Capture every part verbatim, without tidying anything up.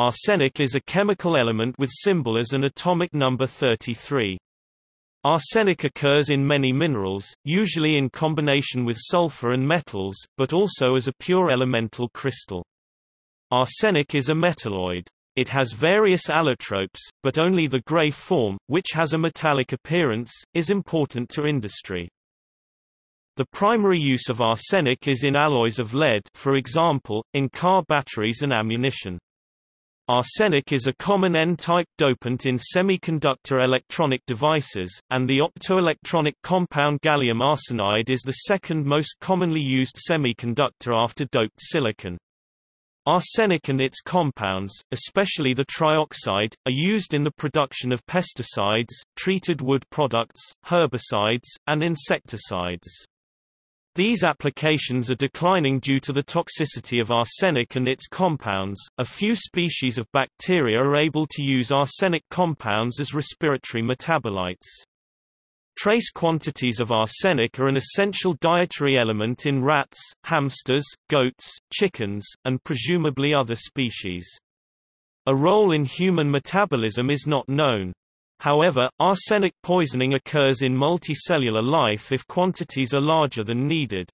Arsenic is a chemical element with symbol as an atomic number thirty-three. Arsenic occurs in many minerals, usually in combination with sulfur and metals, but also as a pure elemental crystal. Arsenic is a metalloid. It has various allotropes, but only the gray form, which has a metallic appearance, is important to industry. The primary use of arsenic is in alloys of lead, for example, in car batteries and ammunition. Arsenic is a common N-type dopant in semiconductor electronic devices, and the optoelectronic compound gallium arsenide is the second most commonly used semiconductor after doped silicon. Arsenic and its compounds, especially the trioxide, are used in the production of pesticides, treated wood products, herbicides, and insecticides. These applications are declining due to the toxicity of arsenic and its compounds. A few species of bacteria are able to use arsenic compounds as respiratory metabolites. Trace quantities of arsenic are an essential dietary element in rats, hamsters, goats, chickens, and presumably other species. A role in human metabolism is not known. However, arsenic poisoning occurs in multicellular life if quantities are larger than needed.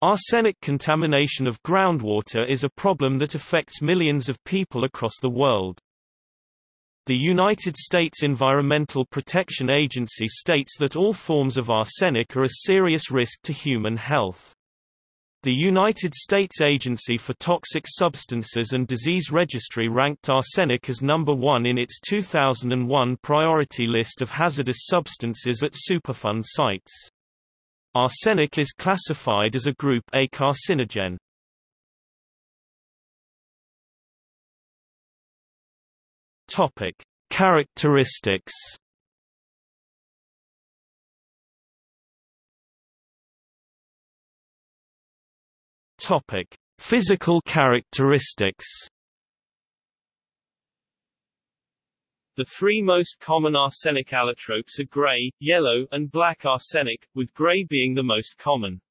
Arsenic contamination of groundwater is a problem that affects millions of people across the world. The United States Environmental Protection Agency states that all forms of arsenic are a serious risk to human health. The United States Agency for Toxic Substances and Disease Registry ranked arsenic as number one in its two thousand one priority list of hazardous substances at Superfund sites. Arsenic is classified as a Group A carcinogen. Topic: Characteristics. Topic: Physical characteristics. The three most common arsenic allotropes are gray, yellow, and black arsenic, with gray being the most common.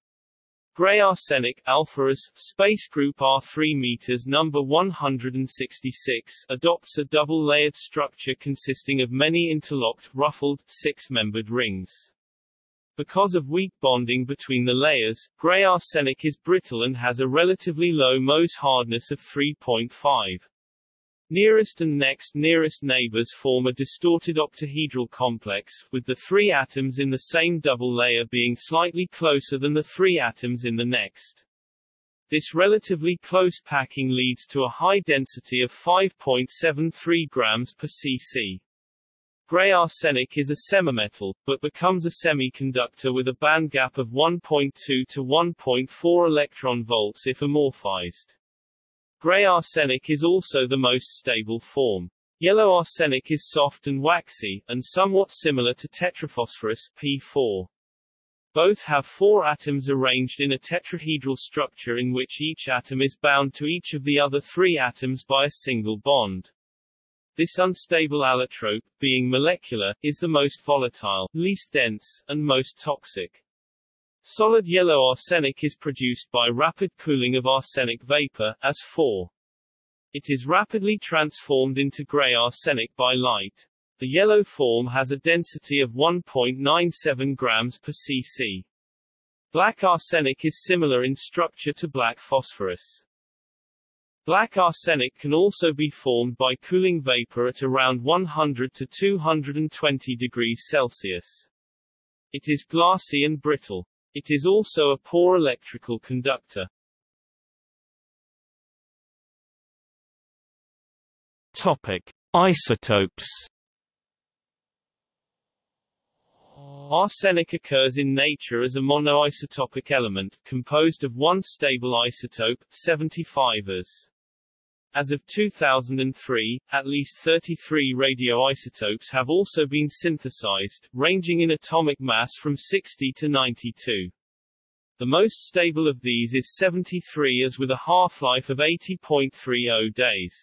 Gray arsenic, alpha-As, space group R three meters number one hundred sixty-six, adopts a double-layered structure consisting of many interlocked, ruffled, six-membered rings. Because of weak bonding between the layers, gray arsenic is brittle and has a relatively low Mohs hardness of three point five. Nearest and next nearest neighbors form a distorted octahedral complex, with the three atoms in the same double layer being slightly closer than the three atoms in the next. This relatively close packing leads to a high density of five point seven three grams per cc. Gray arsenic is a semimetal, but becomes a semiconductor with a bandgap of one point two to one point four electron volts if amorphized. Gray arsenic is also the most stable form. Yellow arsenic is soft and waxy, and somewhat similar to tetraphosphorus P four. Both have four atoms arranged in a tetrahedral structure in which each atom is bound to each of the other three atoms by a single bond. This unstable allotrope, being molecular, is the most volatile, least dense, and most toxic. Solid yellow arsenic is produced by rapid cooling of arsenic vapor, as four. It is rapidly transformed into gray arsenic by light. The yellow form has a density of one point nine seven grams per cc. Black arsenic is similar in structure to black phosphorus. Black arsenic can also be formed by cooling vapor at around one hundred to two hundred twenty degrees Celsius. It is glassy and brittle. It is also a poor electrical conductor. Topic: Isotopes. Arsenic occurs in nature as a monoisotopic element, composed of one stable isotope, seventy-five As. As of two thousand three, at least thirty-three radioisotopes have also been synthesized, ranging in atomic mass from sixty to ninety-two. The most stable of these is seventy-three As with a half-life of eighty point three zero days.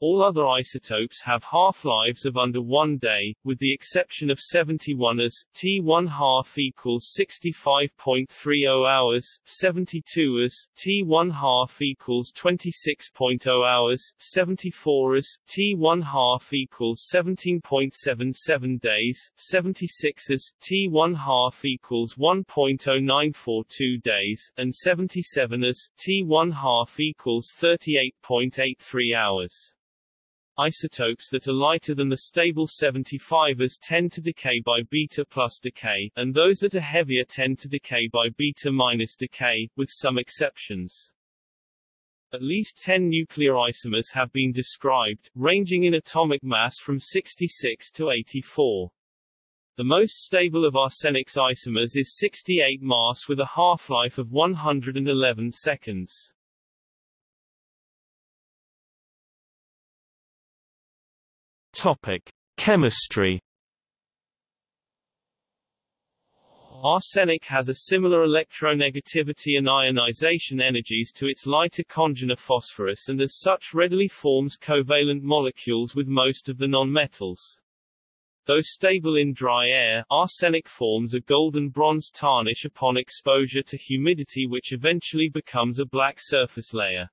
All other isotopes have half-lives of under one day, with the exception of seventy-one A s, T one half equals sixty-five point three zero hours, seventy-two A s, T one half equals twenty-six point zero hours, seventy-four A s, T one half equals seventeen point seven seven days, seventy-six A s, T one half equals one point zero nine four two days, and seventy-seven A s, T one half equals thirty-eight point eight three hours. Isotopes that are lighter than the stable seventy-five A s tend to decay by beta plus decay, and those that are heavier tend to decay by beta minus decay, with some exceptions. At least ten nuclear isomers have been described, ranging in atomic mass from sixty-six to eighty-four. The most stable of arsenic's isomers is sixty-eight Mars with a half-life of one hundred eleven seconds. Topic: Chemistry. Arsenic has a similar electronegativity and ionization energies to its lighter congener phosphorus, and as such readily forms covalent molecules with most of the nonmetals. Though stable in dry air, arsenic forms a golden bronze tarnish upon exposure to humidity, which eventually becomes a black surface layer.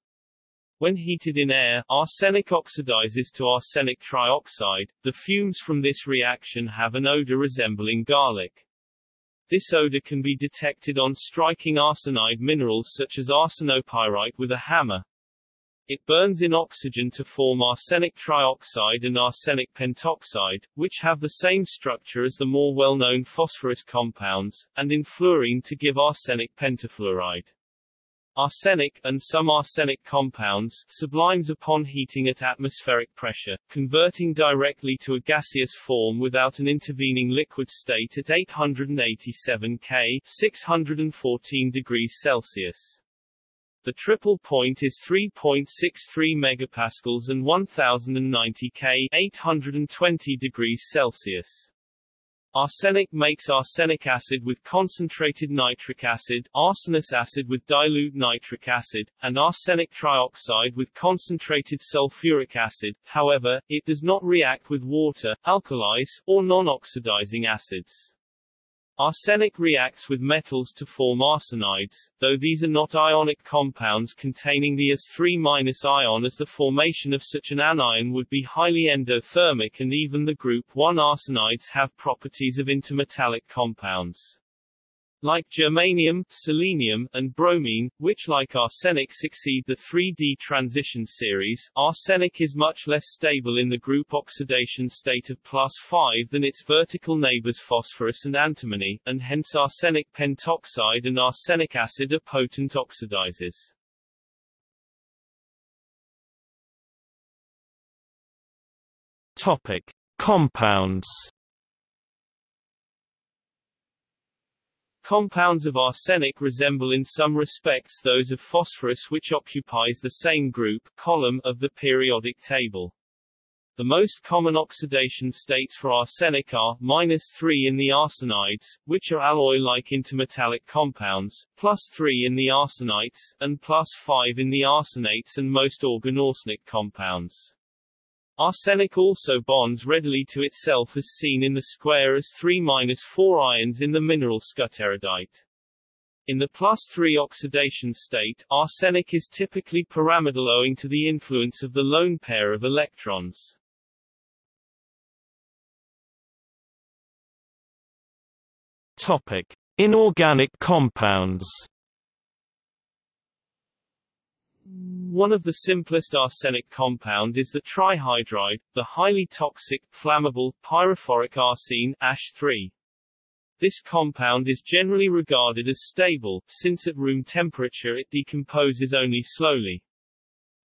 When heated in air, arsenic oxidizes to arsenic trioxide. The fumes from this reaction have an odor resembling garlic. This odor can be detected on striking arsenide minerals such as arsenopyrite with a hammer. It burns in oxygen to form arsenic trioxide and arsenic pentoxide, which have the same structure as the more well-known phosphorus compounds, and in fluorine to give arsenic pentafluoride. Arsenic, and some arsenic compounds, sublimes upon heating at atmospheric pressure, converting directly to a gaseous form without an intervening liquid state at eight hundred eighty-seven Kelvin (six hundred fourteen degrees Celsius). The triple point is three point six three megapascals and one thousand ninety Kelvin (eight hundred twenty degrees Celsius). Arsenic makes arsenic acid with concentrated nitric acid, arsenic acid with dilute nitric acid, and arsenic trioxide with concentrated sulfuric acid. However, it does not react with water, alkalis, or non-oxidizing acids. Arsenic reacts with metals to form arsenides, though these are not ionic compounds containing the As three minus ion, as the formation of such an anion would be highly endothermic, and even the group one arsenides have properties of intermetallic compounds. Like germanium, selenium, and bromine, which like arsenic succeed the three D transition series, arsenic is much less stable in the group oxidation state of plus five than its vertical neighbors phosphorus and antimony, and hence arsenic pentoxide and arsenic acid are potent oxidizers. Topic: Compounds. Compounds of arsenic resemble in some respects those of phosphorus, which occupies the same group column of the periodic table. The most common oxidation states for arsenic are minus three in the arsenides, which are alloy-like intermetallic compounds, plus three in the arsenites, and plus five in the arsenates and most organorsenic compounds. Arsenic also bonds readily to itself, as seen in the square As three minus four ions in the mineral scuteridite. In the plus three oxidation state, arsenic is typically pyramidal owing to the influence of the lone pair of electrons. Topic: Inorganic compounds. One of the simplest arsenic compound is the trihydride, the highly toxic, flammable, pyrophoric arsine A S H three. This compound is generally regarded as stable, since at room temperature it decomposes only slowly.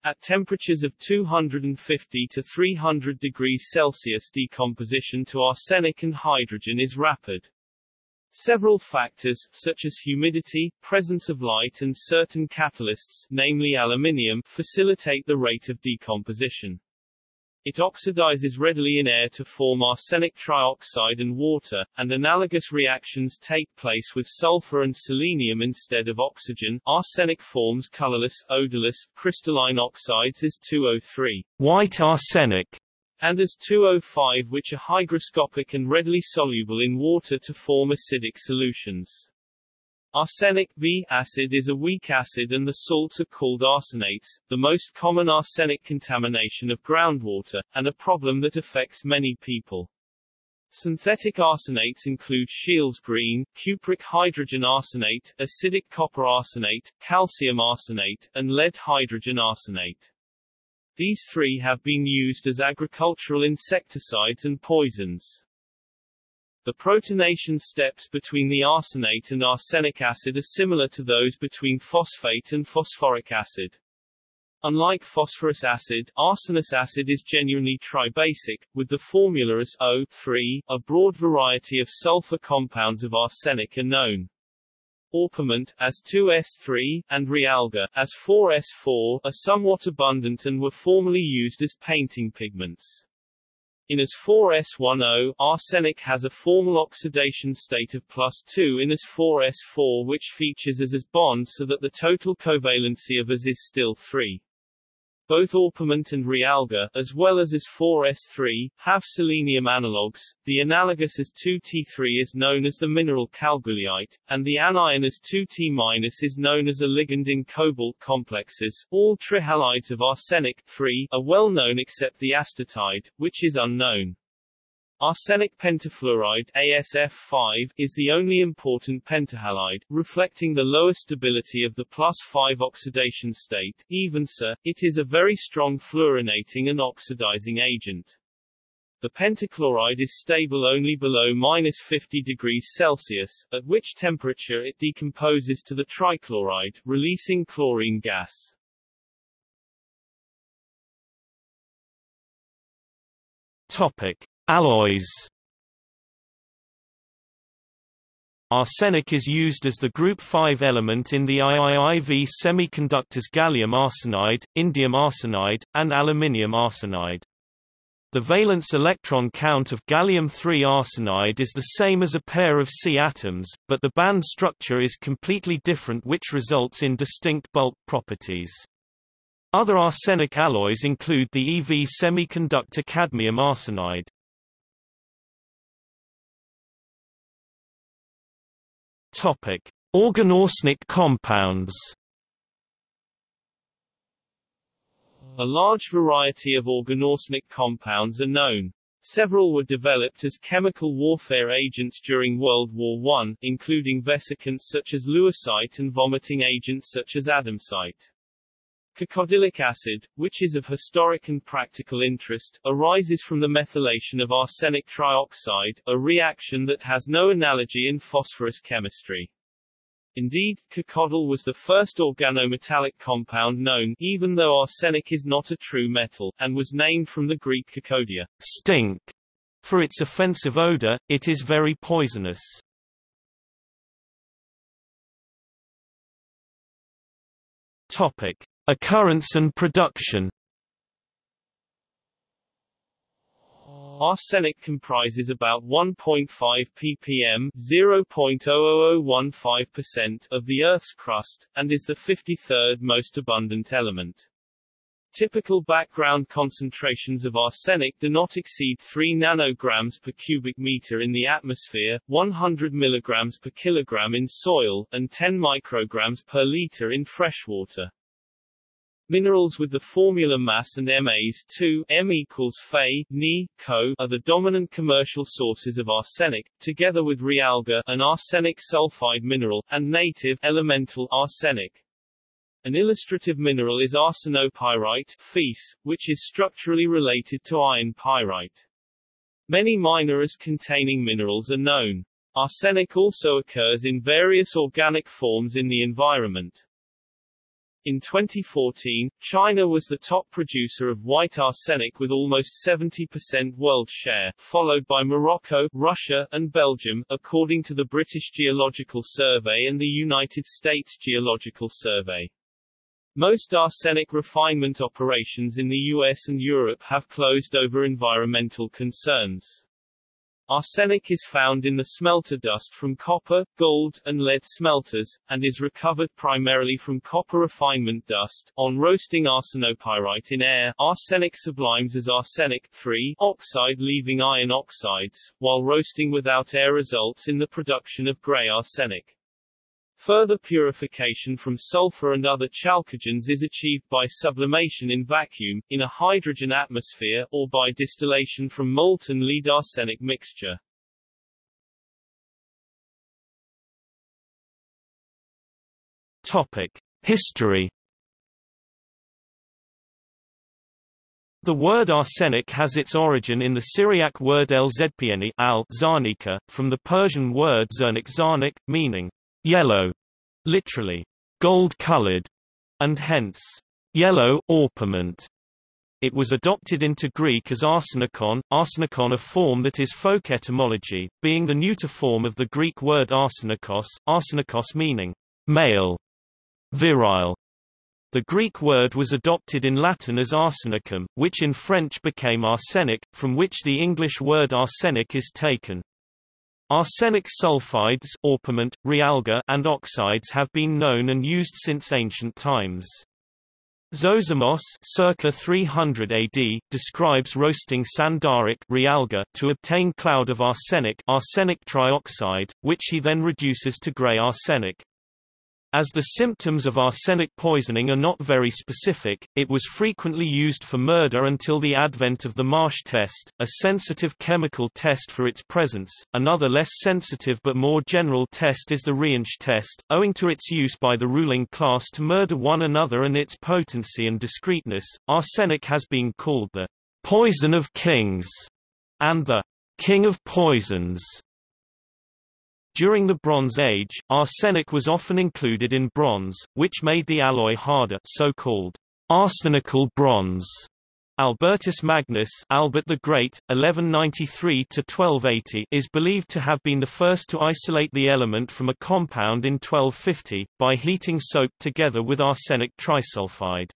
At temperatures of two hundred fifty to three hundred degrees Celsius, decomposition to arsenic and hydrogen is rapid. Several factors, such as humidity, presence of light and certain catalysts, namely aluminium, facilitate the rate of decomposition. It oxidizes readily in air to form arsenic trioxide and water, and analogous reactions take place with sulfur and selenium instead of oxygen. Arsenic forms colorless, odorless, crystalline oxides as two O three, white arsenic, and as two O five, which are hygroscopic and readily soluble in water to form acidic solutions. Arsenic (V) acid is a weak acid and the salts are called arsenates, the most common arsenic contamination of groundwater, and a problem that affects many people. Synthetic arsenates include Scheele's green, cupric hydrogen arsenate, acidic copper arsenate, calcium arsenate, and lead hydrogen arsenate. These three have been used as agricultural insecticides and poisons. The protonation steps between the arsenate and arsenic acid are similar to those between phosphate and phosphoric acid. Unlike phosphorus acid, arsenous acid is genuinely tribasic, with the formula as O three. A broad variety of sulfur compounds of arsenic are known. Orpiment, as two S three, and realga, as four S four, are somewhat abundant and were formerly used as painting pigments. In as four S ten, arsenic has a formal oxidation state of plus two in as four S four, which features as as bonds so that the total covalency of as is still three. Both orpiment and realga, as well as as four S three, have selenium analogues. The analogous as two T three is known as the mineral chalcopyrrolite, and the anion as two T minus is known as a ligand in cobalt complexes. All trihalides of arsenic (three) are well known except the astatide, which is unknown. Arsenic pentafluoride A S F five is the only important pentahalide, reflecting the lower stability of the plus five oxidation state. Even so, it is a very strong fluorinating and oxidizing agent. The pentachloride is stable only below minus fifty degrees Celsius, at which temperature it decomposes to the trichloride, releasing chlorine gas. Topic: Alloys. Arsenic is used as the group five element in the I I I V semiconductors gallium arsenide, indium arsenide, and aluminium arsenide. The valence electron count of gallium three arsenide is the same as a pair of C atoms, but the band structure is completely different, which results in distinct bulk properties. Other arsenic alloys include the E V semiconductor cadmium arsenide. Topic: Organoarsenic compounds. A large variety of organoarsenic compounds are known. Several were developed as chemical warfare agents during World War One, including vesicants such as leucite and vomiting agents such as adamsite. Cacodylic acid, which is of historic and practical interest, arises from the methylation of arsenic trioxide, a reaction that has no analogy in phosphorus chemistry. Indeed, cacodyl was the first organometallic compound known, even though arsenic is not a true metal, and was named from the Greek cacodia, stink. For its offensive odor, it is very poisonous. Topic: Occurrence and production. Arsenic comprises about one point five p p m (zero point zero zero zero one five percent) of the Earth's crust, and is the fifty-third most abundant element. Typical background concentrations of arsenic do not exceed three nanograms per cubic meter in the atmosphere, one hundred milligrams per kilogram in soil, and ten micrograms per liter in freshwater. Minerals with the formula mass and M a s two M equals Fe, Ni, Co are the dominant commercial sources of arsenic, together with realga, an arsenic sulfide mineral, and native elemental arsenic. An illustrative mineral is arsenopyrite, Fe, which is structurally related to iron pyrite. Many minor as-containing minerals are known. Arsenic also occurs in various organic forms in the environment. In twenty fourteen, China was the top producer of white arsenic with almost seventy percent world share, followed by Morocco, Russia, and Belgium, according to the British Geological Survey and the United States Geological Survey. Most arsenic refinement operations in the U S and Europe have closed over environmental concerns. Arsenic is found in the smelter dust from copper, gold, and lead smelters, and is recovered primarily from copper refinement dust. On roasting arsenopyrite in air, arsenic sublimes as arsenic three oxide, leaving iron oxides, while roasting without air results in the production of gray arsenic. Further purification from sulfur and other chalcogens is achieved by sublimation in vacuum, in a hydrogen atmosphere, or by distillation from molten lead arsenic mixture. Topic: History. The word arsenic has its origin in the Syriac word el-zedpieni al-zarnika, from the Persian word zernik zarnik, meaning yellow, literally gold-colored, and hence yellow orpiment. It was adopted into Greek as arsenikon, arsenikon, a form that is folk etymology, being the neuter form of the Greek word arsenikos, arsenikos meaning male, virile. The Greek word was adopted in Latin as arsenicum, which in French became arsenic, from which the English word arsenic is taken. Arsenic sulfides, orpiment, realga, and oxides have been known and used since ancient times. Zosimos, circa three hundred A D, describes roasting sandaric realga to obtain cloud of arsenic, arsenic trioxide, which he then reduces to grey arsenic. As the symptoms of arsenic poisoning are not very specific, it was frequently used for murder until the advent of the Marsh test, a sensitive chemical test for its presence. Another less sensitive but more general test is the Reinsch test, owing to its use by the ruling class to murder one another and its potency and discreteness. Arsenic has been called the poison of kings and the king of poisons. During the Bronze Age, arsenic was often included in bronze, which made the alloy harder, so-called arsenical bronze. Albertus Magnus, Albert the Great, eleven ninety-three to twelve eighty, is believed to have been the first to isolate the element from a compound in twelve fifty by heating soap together with arsenic trisulfide.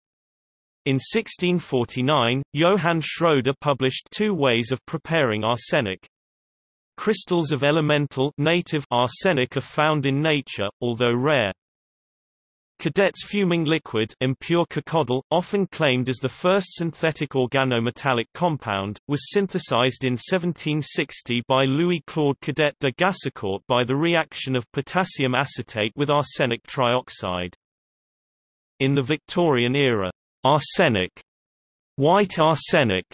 In sixteen forty-nine, Johann Schroeder published two ways of preparing arsenic. Crystals of elemental native arsenic are found in nature, although rare. Cadet's fuming liquid, impure cacodal, often claimed as the first synthetic organometallic compound, was synthesized in seventeen sixty by Louis-Claude Cadet de Gassecourt by the reaction of potassium acetate with arsenic trioxide. In the Victorian era, arsenic, white arsenic,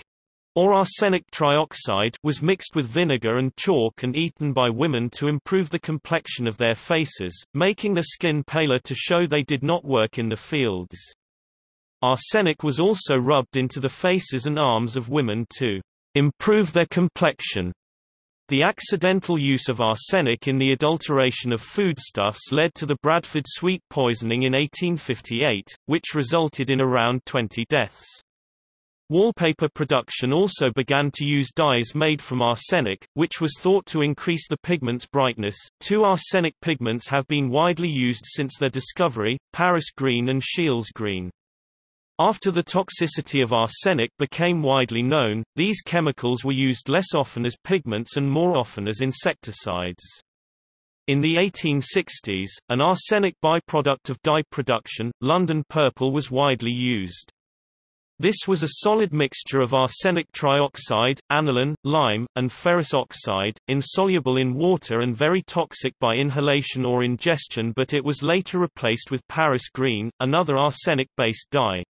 or arsenic trioxide, was mixed with vinegar and chalk and eaten by women to improve the complexion of their faces, making the skin paler to show they did not work in the fields. Arsenic was also rubbed into the faces and arms of women to improve their complexion. The accidental use of arsenic in the adulteration of foodstuffs led to the Bradford sweet poisoning in eighteen fifty-eight, which resulted in around twenty deaths. Wallpaper production also began to use dyes made from arsenic, which was thought to increase the pigment's brightness. Two arsenic pigments have been widely used since their discovery, Paris green and Scheele's green. After the toxicity of arsenic became widely known, these chemicals were used less often as pigments and more often as insecticides. In the eighteen sixties, an arsenic byproduct of dye production, London purple, was widely used. This was a solid mixture of arsenic trioxide, aniline, lime, and ferrous oxide, insoluble in water and very toxic by inhalation or ingestion, but it was later replaced with Paris green, another arsenic-based dye.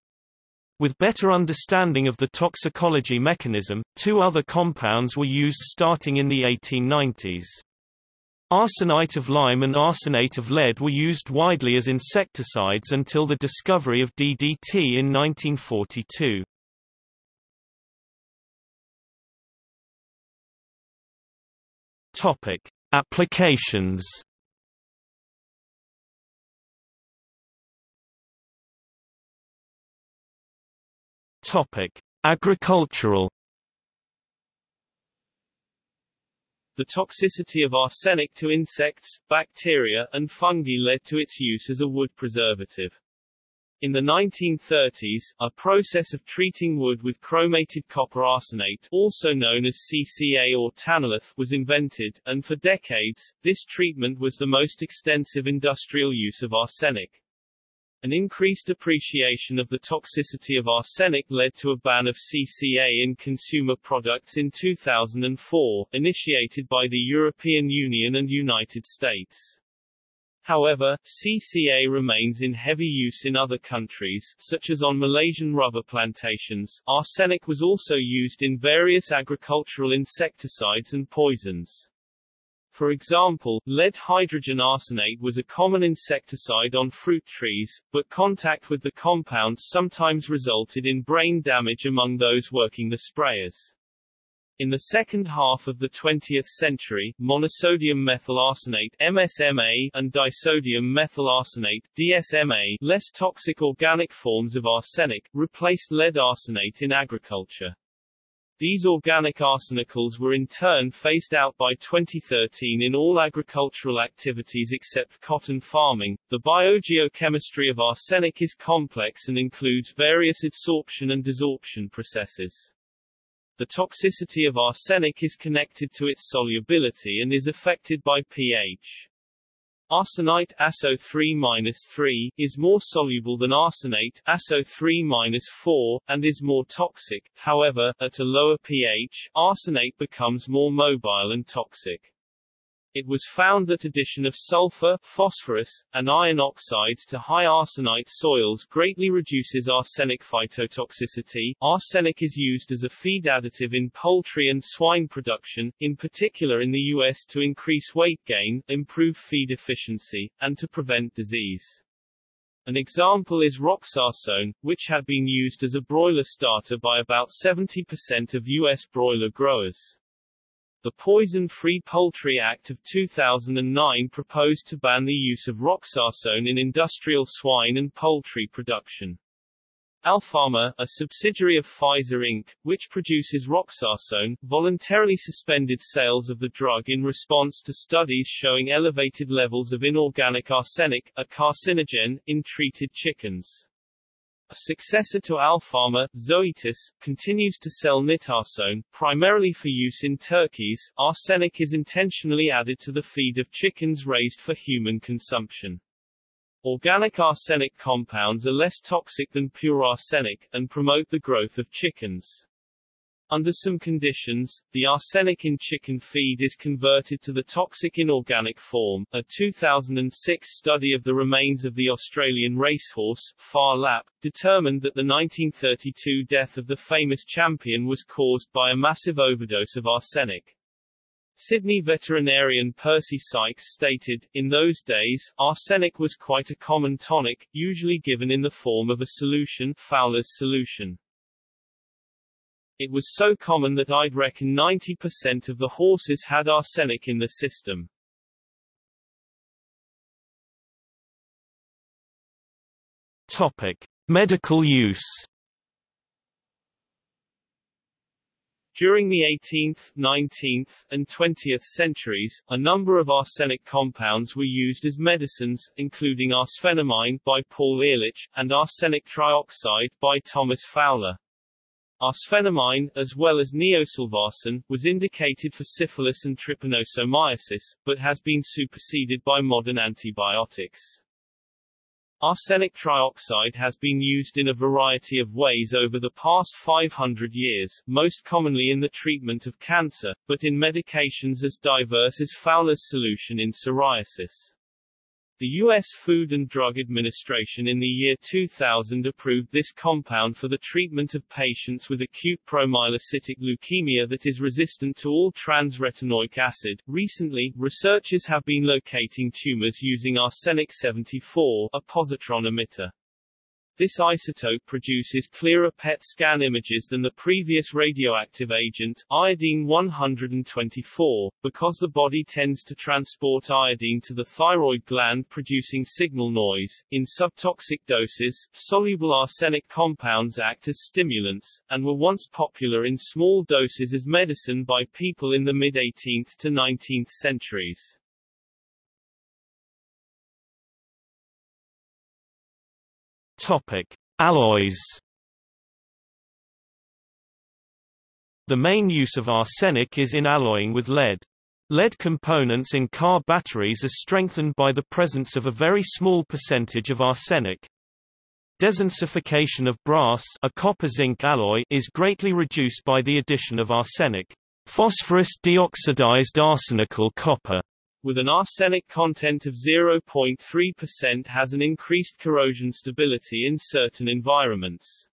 With better understanding of the toxicology mechanism, two other compounds were used starting in the eighteen nineties. Arsenite of lime and arsenate of lead were used widely as insecticides until the discovery of D D T in nineteen forty-two. Topic: Applications. Topic: Agricultural. The toxicity of arsenic to insects, bacteria, and fungi led to its use as a wood preservative. In the nineteen thirties, a process of treating wood with chromated copper arsenate, also known as C C A or tantalith, was invented, and for decades, this treatment was the most extensive industrial use of arsenic. An increased appreciation of the toxicity of arsenic led to a ban of C C A in consumer products in two thousand four, initiated by the European Union and United States. However, C C A remains in heavy use in other countries, such as on Malaysian rubber plantations. Arsenic was also used in various agricultural insecticides and poisons. For example, lead hydrogen arsenate was a common insecticide on fruit trees, but contact with the compound sometimes resulted in brain damage among those working the sprayers. In the second half of the twentieth century, monosodium methyl arsenate M S M A and disodium methyl arsenate D S M A, less toxic organic forms of arsenic, replaced lead arsenate in agriculture. These organic arsenicals were in turn phased out by twenty thirteen in all agricultural activities except cotton farming. The biogeochemistry of arsenic is complex and includes various adsorption and desorption processes. The toxicity of arsenic is connected to its solubility and is affected by pH. Arsenite A S O three minus three, is more soluble than arsenate A S O three minus four, and is more toxic. However, at a lower pH, arsenate becomes more mobile and toxic. It was found that addition of sulfur, phosphorus, and iron oxides to high arsenite soils greatly reduces arsenic phytotoxicity. Arsenic is used as a feed additive in poultry and swine production, in particular in the U S to increase weight gain, improve feed efficiency, and to prevent disease. An example is roxarsone, which had been used as a broiler starter by about seventy percent of U S broiler growers. The Poison-Free Poultry Act of two thousand nine proposed to ban the use of roxarsone in industrial swine and poultry production. Alpharma, a subsidiary of Pfizer Incorporated, which produces roxarsone, voluntarily suspended sales of the drug in response to studies showing elevated levels of inorganic arsenic, a carcinogen, in treated chickens. A successor to Alpharma, Zoetis, continues to sell nitarsone, primarily for use in turkeys. Arsenic is intentionally added to the feed of chickens raised for human consumption. Organic arsenic compounds are less toxic than pure arsenic, and promote the growth of chickens. Under some conditions, the arsenic in chicken feed is converted to the toxic inorganic form. A two thousand six study of the remains of the Australian racehorse, Far Lap, determined that the nineteen thirty-two death of the famous champion was caused by a massive overdose of arsenic. Sydney veterinarian Percy Sykes stated, "In those days, arsenic was quite a common tonic, usually given in the form of a solution, Fowler's solution. It was so common that I'd reckon ninety percent of the horses had arsenic in the system." Topic: Medical use. During the eighteenth, nineteenth, and twentieth centuries, a number of arsenic compounds were used as medicines, including arsphenamine by Paul Ehrlich and arsenic trioxide by Thomas Fowler. Arsphenamine, as well as neosulvarsen, was indicated for syphilis and trypanosomiasis, but has been superseded by modern antibiotics. Arsenic trioxide has been used in a variety of ways over the past five hundred years, most commonly in the treatment of cancer, but in medications as diverse as Fowler's solution in psoriasis. The U S Food and Drug Administration in the year two thousand approved this compound for the treatment of patients with acute promyelocytic leukemia that is resistant to all trans-retinoic acid. Recently, researchers have been locating tumors using arsenic seventy-four, a positron emitter. This isotope produces clearer P E T scan images than the previous radioactive agent, iodine one twenty-four, because the body tends to transport iodine to the thyroid gland producing signal noise. In subtoxic doses, soluble arsenic compounds act as stimulants, and were once popular in small doses as medicine by people in the mid eighteenth to nineteenth centuries. Topic: Alloys. The main use of arsenic is in alloying with lead. Lead components in car batteries are strengthened by the presence of a very small percentage of arsenic. Desensification of brass, a copper-zinc alloy, is greatly reduced by the addition of arsenic. Phosphorus deoxidized arsenical copper with an arsenic content of zero point three percent has an increased corrosion stability in certain environments.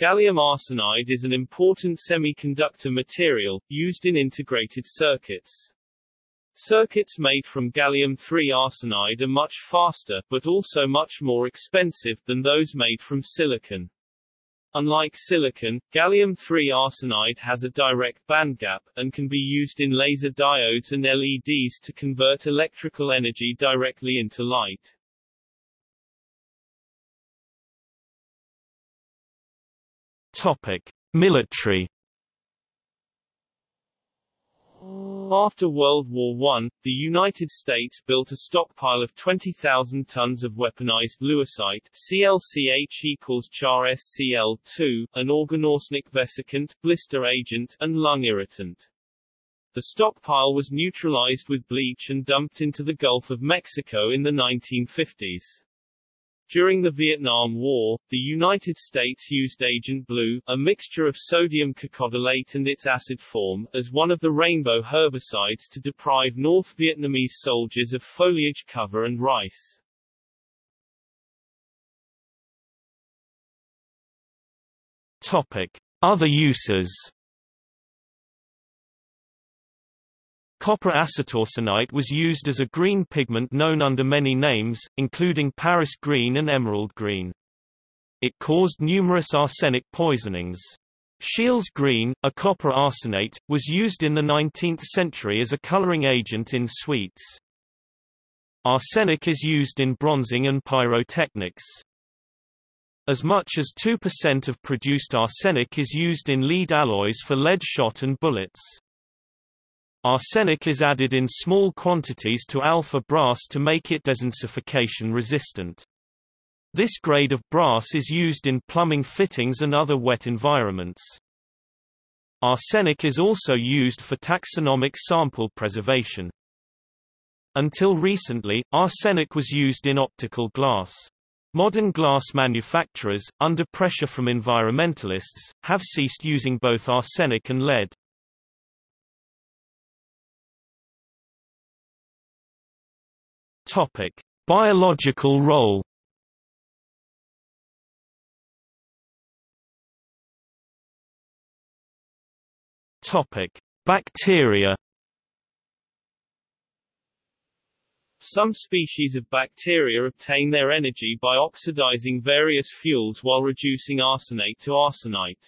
Gallium arsenide is an important semiconductor material, used in integrated circuits. Circuits made from gallium three arsenide are much faster, but also much more expensive, than those made from silicon. Unlike silicon, gallium three arsenide has a direct bandgap, and can be used in laser diodes and L E Ds to convert electrical energy directly into light. Topic: Military. After World War One, the United States built a stockpile of twenty thousand tons of weaponized leucite C L C H equals C H A R S C L two, an organoarsenic vesicant, blister agent, and lung irritant. The stockpile was neutralized with bleach and dumped into the Gulf of Mexico in the nineteen fifties. During the Vietnam War, the United States used Agent Blue, a mixture of sodium cacodylate and its acid form, as one of the rainbow herbicides to deprive North Vietnamese soldiers of foliage cover and rice. Topic: Other uses. Copper acetorsenite was used as a green pigment known under many names, including Paris green and emerald green. It caused numerous arsenic poisonings. Scheele's green, a copper arsenate, was used in the nineteenth century as a coloring agent in sweets. Arsenic is used in bronzing and pyrotechnics. As much as two percent of produced arsenic is used in lead alloys for lead shot and bullets. Arsenic is added in small quantities to alpha brass to make it desensification resistant. This grade of brass is used in plumbing fittings and other wet environments. Arsenic is also used for taxonomic sample preservation. Until recently, arsenic was used in optical glass. Modern glass manufacturers, under pressure from environmentalists, have ceased using both arsenic and lead. Topic: Biological role. Topic: Bacteria. Some species of bacteria obtain their energy by oxidizing various fuels while reducing arsenate to arsenite.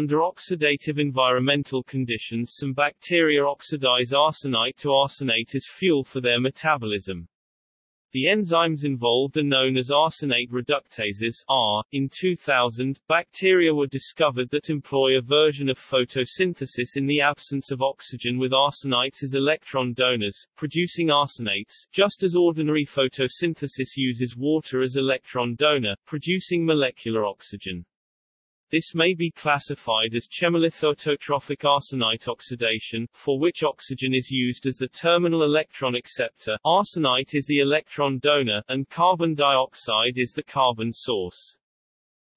Under oxidative environmental conditions, some bacteria oxidize arsenite to arsenate as fuel for their metabolism. The enzymes involved are known as arsenate reductases (A R). In two thousand, bacteria were discovered that employ a version of photosynthesis in the absence of oxygen with arsenites as electron donors, producing arsenates, just as ordinary photosynthesis uses water as electron donor, producing molecular oxygen. This may be classified as chemolithotrophic arsenite oxidation, for which oxygen is used as the terminal electron acceptor, arsenite is the electron donor, and carbon dioxide is the carbon source.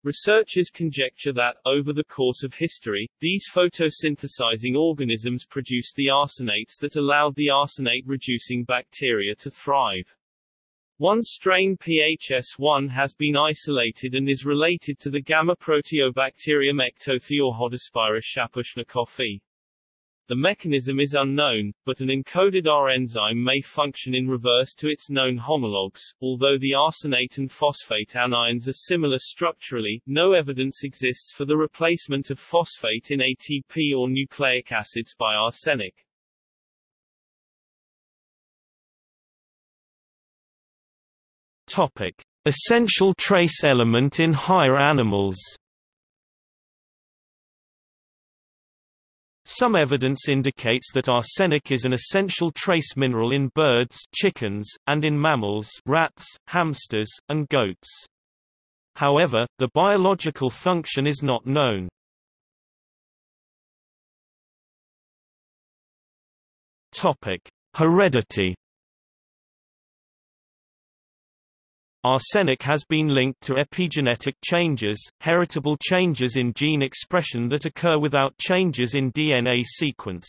Researchers conjecture that, over the course of history, these photosynthesizing organisms produced the arsenates that allowed the arsenate-reducing bacteria to thrive. One strain, P H S one, has been isolated and is related to the gamma-proteobacterium Ectotheohodispira shapushnikoffi. The mechanism is unknown, but an encoded R enzyme may function in reverse to its known homologs. Although the arsenate and phosphate anions are similar structurally, no evidence exists for the replacement of phosphate in A T P or nucleic acids by arsenic. Topic: Essential trace element in higher animals. Some evidence indicates that arsenic is an essential trace mineral in birds, chickens, and in mammals, rats, hamsters, and goats. However, the biological function is not known. Topic: Heredity. Arsenic has been linked to epigenetic changes, heritable changes in gene expression that occur without changes in D N A sequence.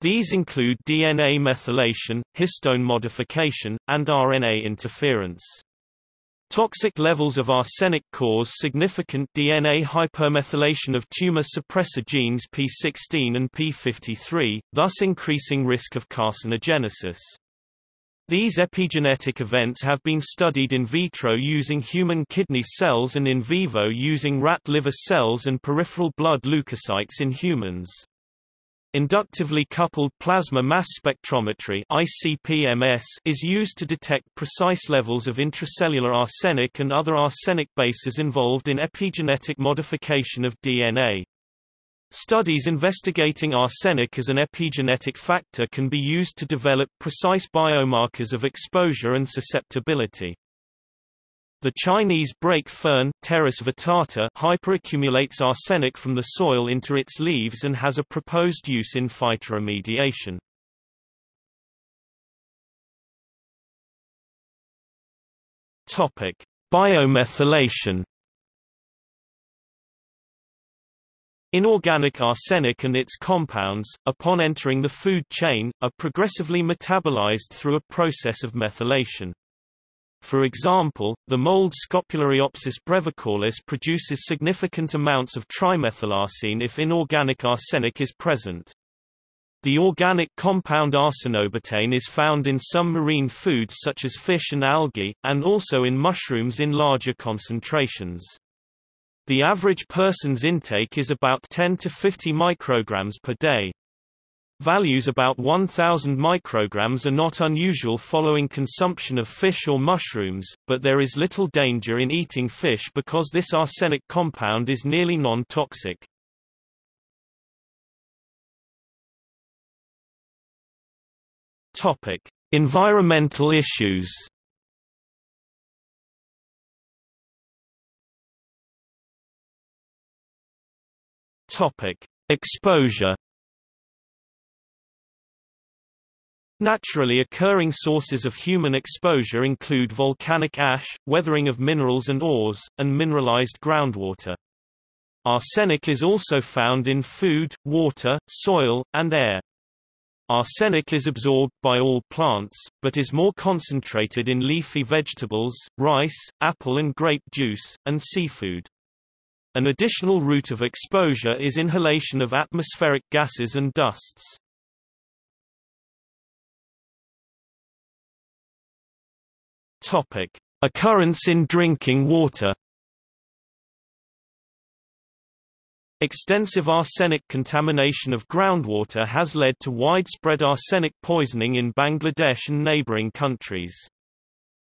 These include D N A methylation, histone modification, and R N A interference. Toxic levels of arsenic cause significant D N A hypermethylation of tumor suppressor genes P sixteen and P fifty-three, thus increasing risk of carcinogenesis. These epigenetic events have been studied in vitro using human kidney cells and in vivo using rat liver cells and peripheral blood leukocytes in humans. Inductively coupled plasma mass spectrometry (I C P M S) is used to detect precise levels of intracellular arsenic and other arsenic bases involved in epigenetic modification of D N A. Studies investigating arsenic as an epigenetic factor can be used to develop precise biomarkers of exposure and susceptibility. The Chinese brake fern Pteris vittata hyperaccumulates arsenic from the soil into its leaves and has a proposed use in phytoremediation. Topic: Biomethylation. Inorganic arsenic and its compounds, upon entering the food chain, are progressively metabolized through a process of methylation. For example, the mold Scopulariopsis brevicollis produces significant amounts of trimethylarsine if inorganic arsenic is present. The organic compound arsenobutane is found in some marine foods such as fish and algae, and also in mushrooms in larger concentrations. The average person's intake is about ten to fifty micrograms per day. Values about one thousand micrograms are not unusual following consumption of fish or mushrooms, but there is little danger in eating fish because this arsenic compound is nearly non-toxic. Topic: Environmental issues. Topic: Exposure. Naturally occurring sources of human exposure include volcanic ash, weathering of minerals and ores, and mineralized groundwater. Arsenic is also found in food, water, soil, and air. Arsenic is absorbed by all plants, but is more concentrated in leafy vegetables, rice, apple and grape juice, and seafood. An additional route of exposure is inhalation of atmospheric gases and dusts. Topic: Occurrence in drinking water. Extensive arsenic contamination of groundwater has led to widespread arsenic poisoning in Bangladesh and neighboring countries.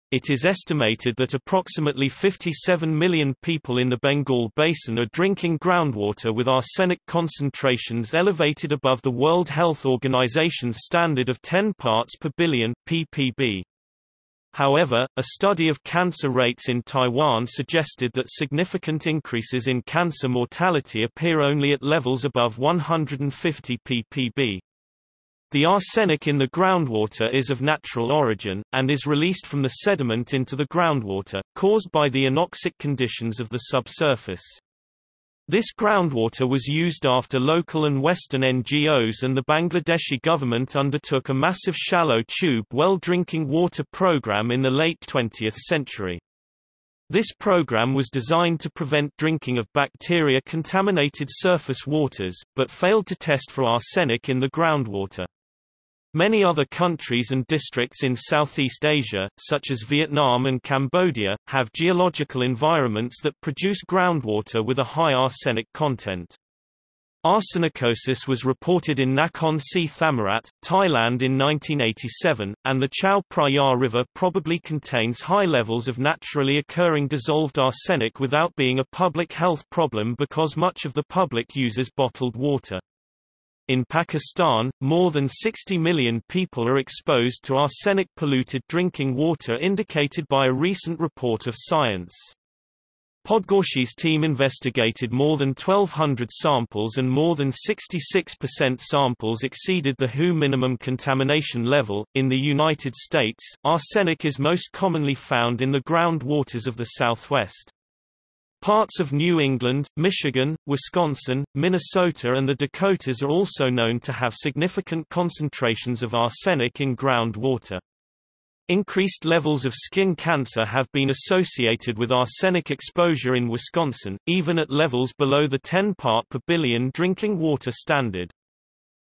It is estimated that approximately fifty-seven million people in the Bengal Basin are drinking groundwater with arsenic concentrations elevated above the World Health Organization's standard of ten parts per billion, P P B. However, a study of cancer rates in Taiwan suggested that significant increases in cancer mortality appear only at levels above one hundred fifty P P B. The arsenic in the groundwater is of natural origin, and is released from the sediment into the groundwater, caused by the anoxic conditions of the subsurface. This groundwater was used after local and Western N G Os and the Bangladeshi government undertook a massive shallow tube well drinking water program in the late twentieth century. This program was designed to prevent drinking of bacteria-contaminated surface waters, but failed to test for arsenic in the groundwater. Many other countries and districts in Southeast Asia, such as Vietnam and Cambodia, have geological environments that produce groundwater with a high arsenic content. Arsenicosis was reported in Nakhon Si Thammarat, Thailand in nineteen eighty-seven, and the Chao Phraya River probably contains high levels of naturally occurring dissolved arsenic without being a public health problem because much of the public uses bottled water. In Pakistan, more than sixty million people are exposed to arsenic-polluted drinking water indicated by a recent report of Science. Podgorshi's team investigated more than twelve hundred samples, and more than sixty-six percent samples exceeded the W H O minimum contamination level. In the United States, arsenic is most commonly found in the groundwaters of the Southwest. Parts of New England, Michigan, Wisconsin, Minnesota, and the Dakotas are also known to have significant concentrations of arsenic in groundwater. Increased levels of skin cancer have been associated with arsenic exposure in Wisconsin, even at levels below the ten parts per billion drinking water standard.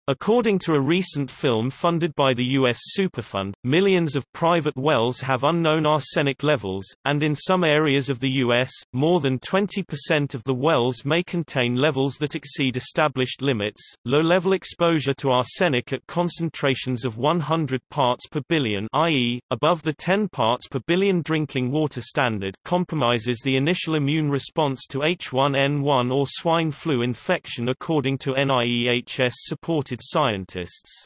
According to a recent film funded by the U S Superfund, millions of private wells have unknown arsenic levels, and in some areas of the U S, more than twenty percent of the wells may contain levels that exceed established limits. Low-level exposure to arsenic at concentrations of one hundred parts per billion, that is, above the ten parts per billion drinking water standard, compromises the initial immune response to H one N one or swine flu infection, according to N I H S support scientists.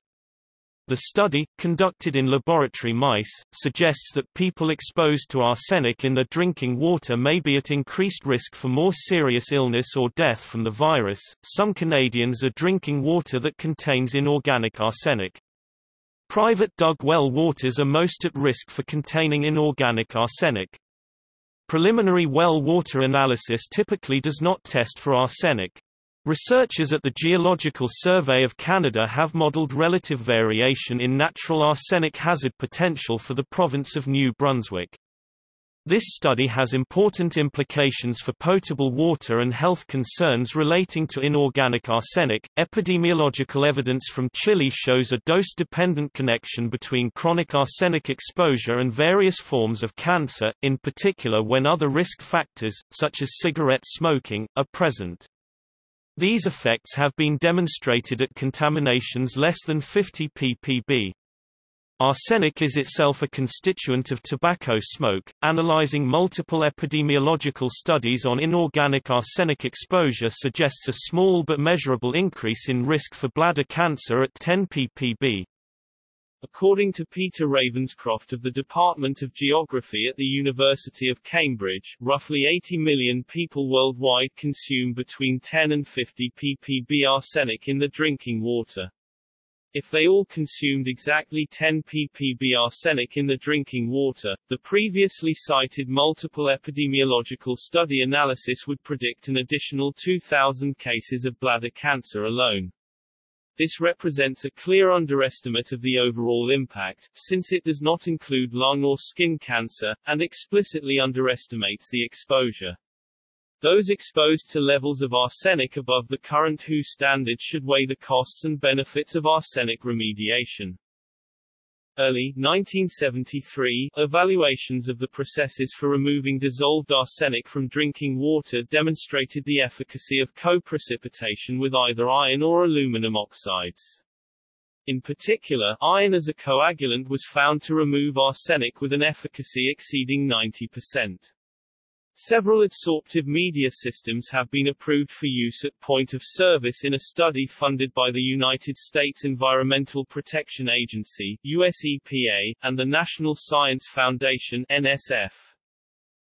The study, conducted in laboratory mice, suggests that people exposed to arsenic in their drinking water may be at increased risk for more serious illness or death from the virus. Some Canadians are drinking water that contains inorganic arsenic. Private dug well waters are most at risk for containing inorganic arsenic. Preliminary well water analysis typically does not test for arsenic. Researchers at the Geological Survey of Canada have modelled relative variation in natural arsenic hazard potential for the province of New Brunswick. This study has important implications for potable water and health concerns relating to inorganic arsenic. Epidemiological evidence from Chile shows a dose-dependent connection between chronic arsenic exposure and various forms of cancer, in particular when other risk factors, such as cigarette smoking, are present. These effects have been demonstrated at contaminations less than fifty parts per billion. Arsenic is itself a constituent of tobacco smoke. Analyzing multiple epidemiological studies on inorganic arsenic exposure suggests a small but measurable increase in risk for bladder cancer at ten parts per billion. According to Peter Ravenscroft of the Department of Geography at the University of Cambridge, roughly eighty million people worldwide consume between ten and fifty parts per billion arsenic in the drinking water. If they all consumed exactly ten parts per billion arsenic in the drinking water, the previously cited multiple epidemiological study analysis would predict an additional two thousand cases of bladder cancer alone. This represents a clear underestimate of the overall impact, since it does not include lung or skin cancer, and explicitly underestimates the exposure. Those exposed to levels of arsenic above the current W H O standard should weigh the costs and benefits of arsenic remediation. Early, nineteen seventy-three, evaluations of the processes for removing dissolved arsenic from drinking water demonstrated the efficacy of co-precipitation with either iron or aluminum oxides. In particular, iron as a coagulant was found to remove arsenic with an efficacy exceeding ninety percent. Several adsorptive media systems have been approved for use at point of service in a study funded by the United States Environmental Protection Agency, U S E P A, and the National Science Foundation, N S F.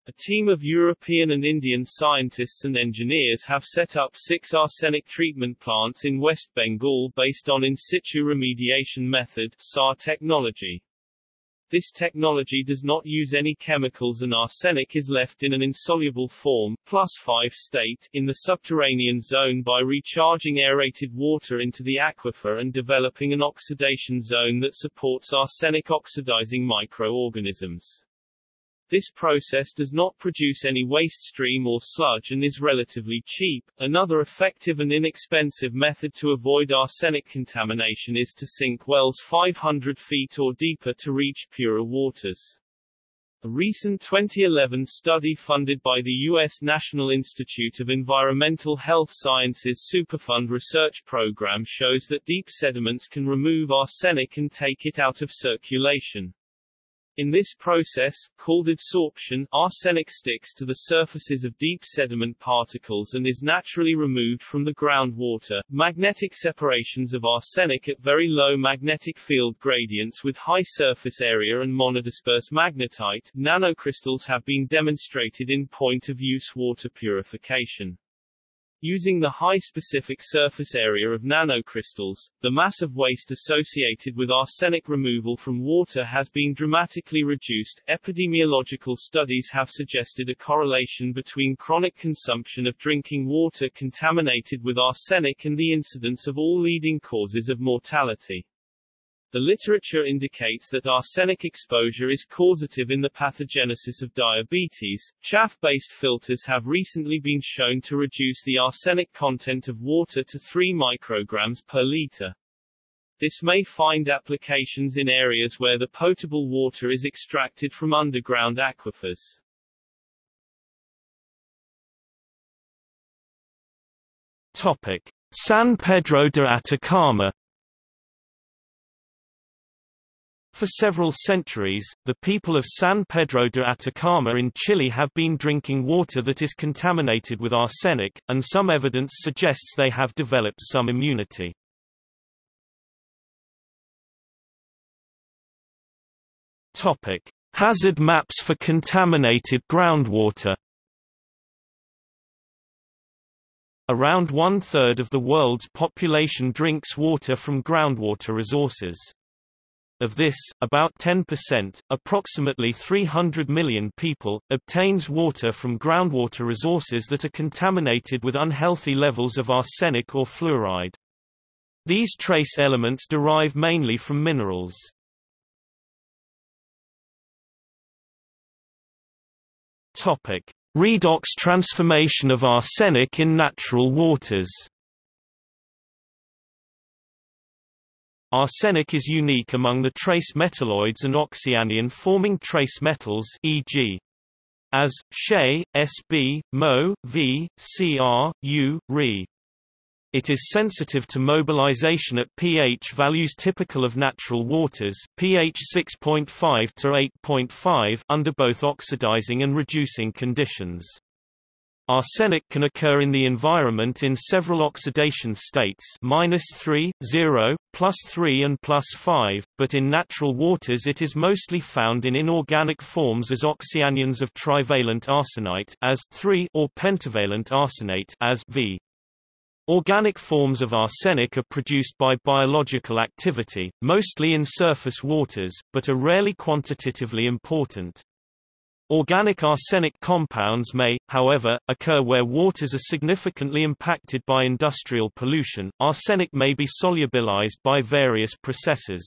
A team of European and Indian scientists and engineers have set up six arsenic treatment plants in West Bengal based on in-situ remediation method, S A R technology. This technology does not use any chemicals, and arsenic is left in an insoluble form, plus five state, in the subterranean zone by recharging aerated water into the aquifer and developing an oxidation zone that supports arsenic oxidizing microorganisms. This process does not produce any waste stream or sludge and is relatively cheap. Another effective and inexpensive method to avoid arsenic contamination is to sink wells five hundred feet or deeper to reach purer waters. A recent twenty eleven study funded by the U S National Institute of Environmental Health Sciences Superfund research program shows that deep sediments can remove arsenic and take it out of circulation. In this process, called adsorption, arsenic sticks to the surfaces of deep sediment particles and is naturally removed from the groundwater. Magnetic separations of arsenic at very low magnetic field gradients with high surface area and monodisperse magnetite nanocrystals have been demonstrated in point-of-use water purification. Using the high specific surface area of nanocrystals, the mass of waste associated with arsenic removal from water has been dramatically reduced. Epidemiological studies have suggested a correlation between chronic consumption of drinking water contaminated with arsenic and the incidence of all leading causes of mortality. The literature indicates that arsenic exposure is causative in the pathogenesis of diabetes. Chaff-based filters have recently been shown to reduce the arsenic content of water to three micrograms per liter. This may find applications in areas where the potable water is extracted from underground aquifers. Topic: San Pedro de Atacama. For several centuries, the people of San Pedro de Atacama in Chile have been drinking water that is contaminated with arsenic, and some evidence suggests they have developed some immunity. Topic: Hazard maps for contaminated groundwater. Around one-third of the world's population drinks water from groundwater resources. Of this, about ten percent, approximately three hundred million people, obtains water from groundwater resources that are contaminated with unhealthy levels of arsenic or fluoride. These trace elements derive mainly from minerals. Topic: Redox transformation of arsenic in natural waters. Arsenic is unique among the trace metalloids and oxyanion-forming trace metals, for example, as, She, S B, Mo, V, C R, U, Re. It is sensitive to mobilization at pH values typical of natural waters, pH six point five to eight point five, under both oxidizing and reducing conditions. Arsenic can occur in the environment in several oxidation states minus three, zero, plus three and plus five, but in natural waters it is mostly found in inorganic forms as oxyanions of trivalent arsenite as three or pentavalent arsenate as V. Organic forms of arsenic are produced by biological activity, mostly in surface waters, but are rarely quantitatively important. Organic arsenic compounds may, however, occur where waters are significantly impacted by industrial pollution. Arsenic may be solubilized by various processes.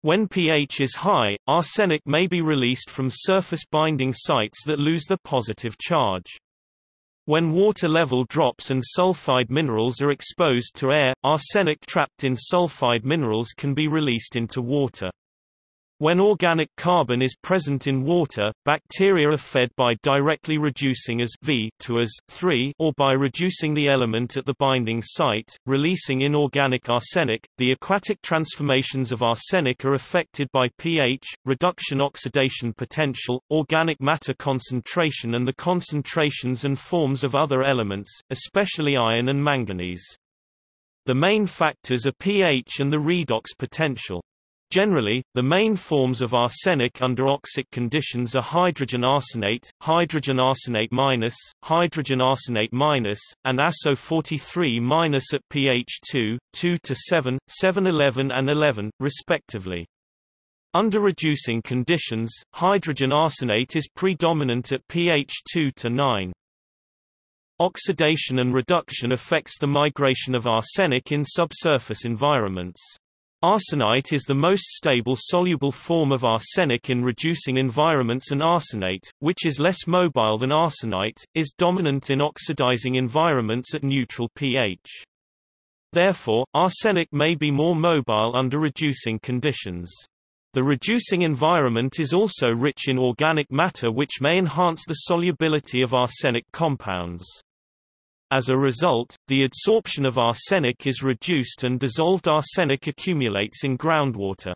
When pH is high, arsenic may be released from surface binding sites that lose their positive charge. When water level drops and sulfide minerals are exposed to air, arsenic trapped in sulfide minerals can be released into water. When organic carbon is present in water, bacteria are fed by directly reducing as V to as three or by reducing the element at the binding site, releasing inorganic arsenic. The aquatic transformations of arsenic are affected by pH, reduction oxidation potential, organic matter concentration and the concentrations and forms of other elements, especially iron and manganese. The main factors are pH and the redox potential. Generally, the main forms of arsenic under oxic conditions are hydrogen arsenate, hydrogen arsenate minus, hydrogen arsenate minus, and A S O forty-three minus at pH two, two to seven, seven, eleven and eleven, respectively. Under reducing conditions, hydrogen arsenate is predominant at pH two to nine. Oxidation and reduction affects the migration of arsenic in subsurface environments. Arsenite is the most stable soluble form of arsenic in reducing environments, and arsenate, which is less mobile than arsenite, is dominant in oxidizing environments at neutral pH. Therefore, arsenic may be more mobile under reducing conditions. The reducing environment is also rich in organic matter which may enhance the solubility of arsenic compounds. As a result, the adsorption of arsenic is reduced and dissolved arsenic accumulates in groundwater.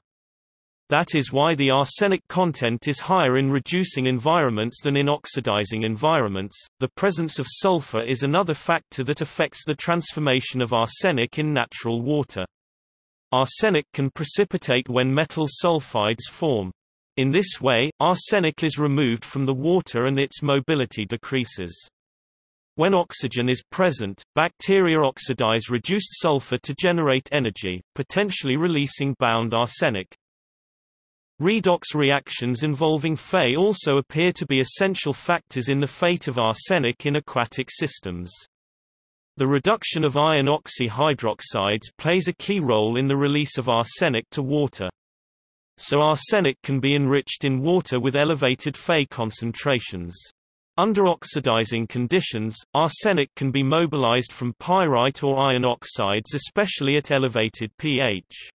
That is why the arsenic content is higher in reducing environments than in oxidizing environments. The presence of sulfur is another factor that affects the transformation of arsenic in natural water. Arsenic can precipitate when metal sulfides form. In this way, arsenic is removed from the water and its mobility decreases. When oxygen is present, bacteria oxidize reduced sulfur to generate energy, potentially releasing bound arsenic. Redox reactions involving Fe also appear to be essential factors in the fate of arsenic in aquatic systems. The reduction of iron oxyhydroxides plays a key role in the release of arsenic to water. So arsenic can be enriched in water with elevated Fe concentrations. Under oxidizing conditions, arsenic can be mobilized from pyrite or iron oxides, especially at elevated pH.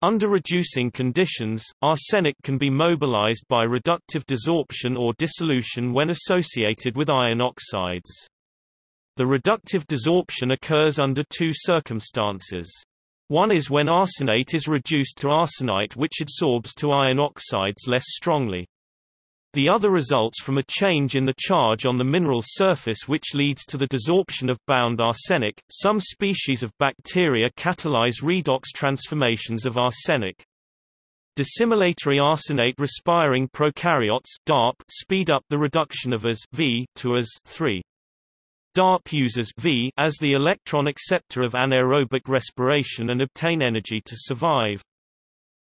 Under reducing conditions, arsenic can be mobilized by reductive desorption or dissolution when associated with iron oxides. The reductive desorption occurs under two circumstances. One is when arsenate is reduced to arsenite, which adsorbs to iron oxides less strongly. The other results from a change in the charge on the mineral surface, which leads to the desorption of bound arsenic. Some species of bacteria catalyze redox transformations of arsenic. Dissimilatory arsenate respiring prokaryotes (DARP) speed up the reduction of A S V to A S three. DARP uses V as the electron acceptor of anaerobic respiration and obtain energy to survive.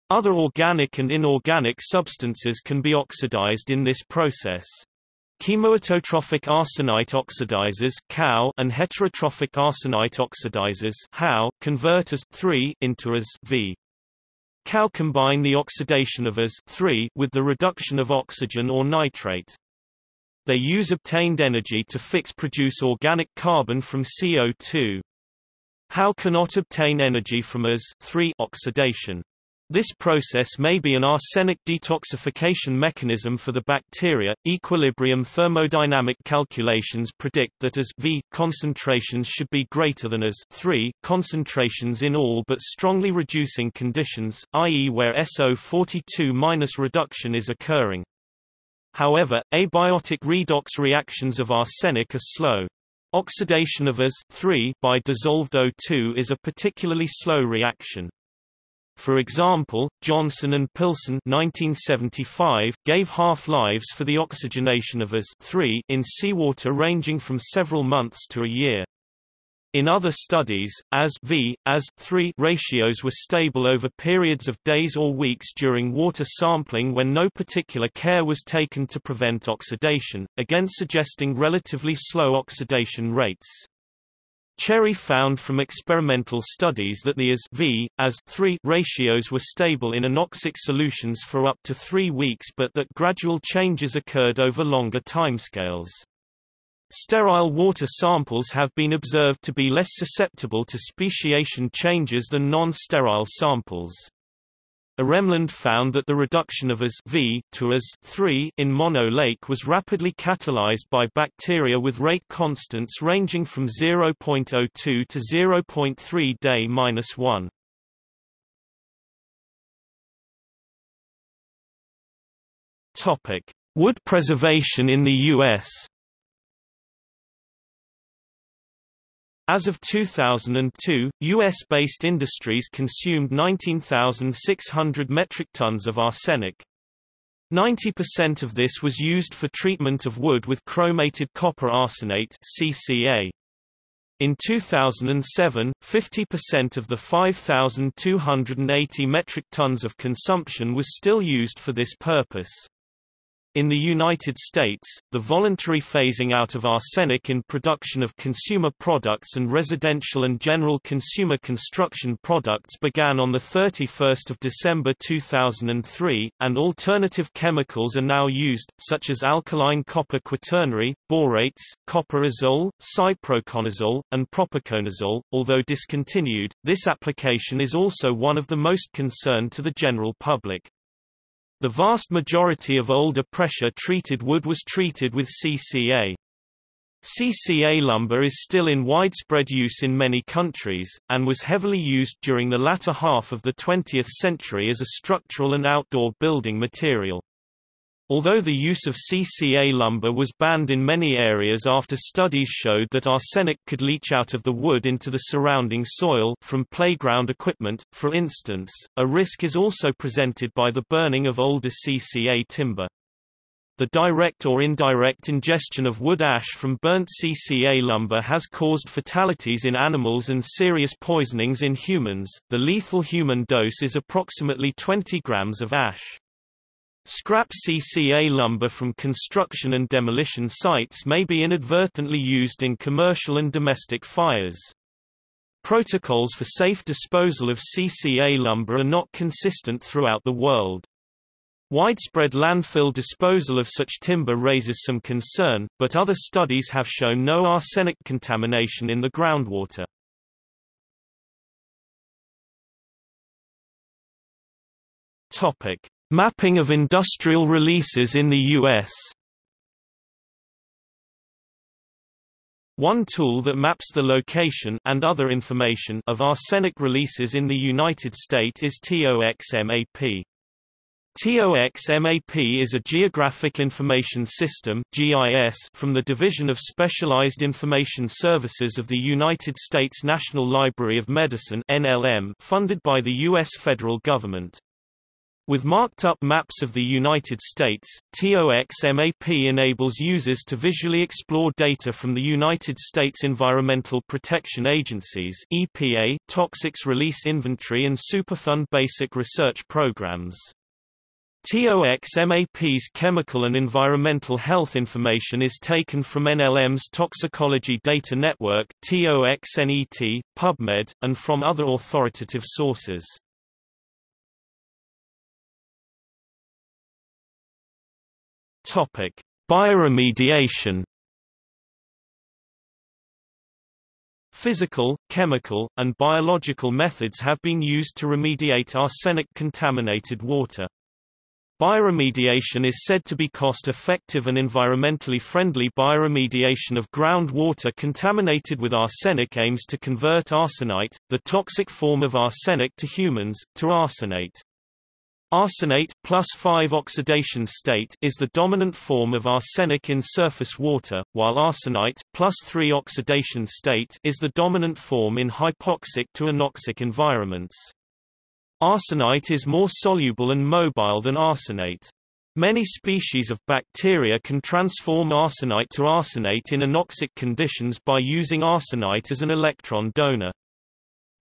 Other organic and inorganic substances can be oxidized in this process. Chemoautotrophic arsenite oxidizers (C A O) and heterotrophic arsenite oxidizers (H A O) convert A S three into A S V. C A O combine the oxidation of A S three with the reduction of oxygen or nitrate. They use obtained energy to fix produce organic carbon from C O two. H A O cannot obtain energy from A S three oxidation. This process may be an arsenic detoxification mechanism for the bacteria. Equilibrium thermodynamic calculations predict that A S V concentrations should be greater than A S three concentrations in all but strongly reducing conditions, that is where S O forty-two- reduction is occurring. However, abiotic redox reactions of arsenic are slow. Oxidation of A S three by dissolved O two is a particularly slow reaction. For example, Johnson and Pilson nineteen seventy-five gave half-lives for the oxygenation of A S three in seawater ranging from several months to a year. In other studies, A S V, A S three ratios were stable over periods of days or weeks during water sampling when no particular care was taken to prevent oxidation, again suggesting relatively slow oxidation rates. Cherry found from experimental studies that the A S V, A S three ratios were stable in anoxic solutions for up to three weeks but that gradual changes occurred over longer timescales. Sterile water samples have been observed to be less susceptible to speciation changes than non-sterile samples. Aremland found that the reduction of A S V to A S three in Mono Lake was rapidly catalyzed by bacteria with rate constants ranging from zero point zero two to zero point three day minus one. Topic: Wood preservation in the U S. As of two thousand two, U S-based industries consumed nineteen thousand six hundred metric tons of arsenic. ninety percent of this was used for treatment of wood with chromated copper arsenate (C C A). In two thousand seven, fifty percent of the five thousand two hundred eighty metric tons of consumption was still used for this purpose. In the United States, the voluntary phasing out of arsenic in production of consumer products and residential and general consumer construction products began on the thirty-first of December two thousand three, and alternative chemicals are now used, such as alkaline copper quaternary, borates, copperazole, cyproconazole, and propiconazole. Although discontinued, this application is also one of the most concern to the general public. The vast majority of older pressure-treated wood was treated with C C A. C C A lumber is still in widespread use in many countries, and was heavily used during the latter half of the twentieth century as a structural and outdoor building material. Although the use of C C A lumber was banned in many areas after studies showed that arsenic could leach out of the wood into the surrounding soil from playground equipment, for instance, a risk is also presented by the burning of older C C A timber. The direct or indirect ingestion of wood ash from burnt C C A lumber has caused fatalities in animals and serious poisonings in humans. The lethal human dose is approximately twenty grams of ash. Scrap C C A lumber from construction and demolition sites may be inadvertently used in commercial and domestic fires. Protocols for safe disposal of C C A lumber are not consistent throughout the world. Widespread landfill disposal of such timber raises some concern, but other studies have shown no arsenic contamination in the groundwater. Topic: Mapping of industrial releases in the U S One tool that maps the location and other information of arsenic releases in the United States is TOXMAP. TOXMAP is a Geographic Information System (G I S) from the Division of Specialized Information Services of the United States National Library of Medicine (N L M), funded by the U S federal government. With marked-up maps of the United States, TOXMAP enables users to visually explore data from the United States Environmental Protection Agency's E P A, Toxics Release Inventory and Superfund Basic Research Programs. TOXMAP's chemical and environmental health information is taken from N L M's Toxicology Data Network (TOXNET), PubMed, and from other authoritative sources. Topic: Bioremediation. Physical, chemical, and biological methods have been used to remediate arsenic-contaminated water. Bioremediation is said to be cost-effective and environmentally friendly. Bioremediation of groundwater contaminated with arsenic aims to convert arsenite, the toxic form of arsenic to humans, to arsenate. Arsenate plus five oxidation state is the dominant form of arsenic in surface water, while arsenite plus three oxidation state is the dominant form in hypoxic to anoxic environments. Arsenite is more soluble and mobile than arsenate. Many species of bacteria can transform arsenite to arsenate in anoxic conditions by using arsenite as an electron donor.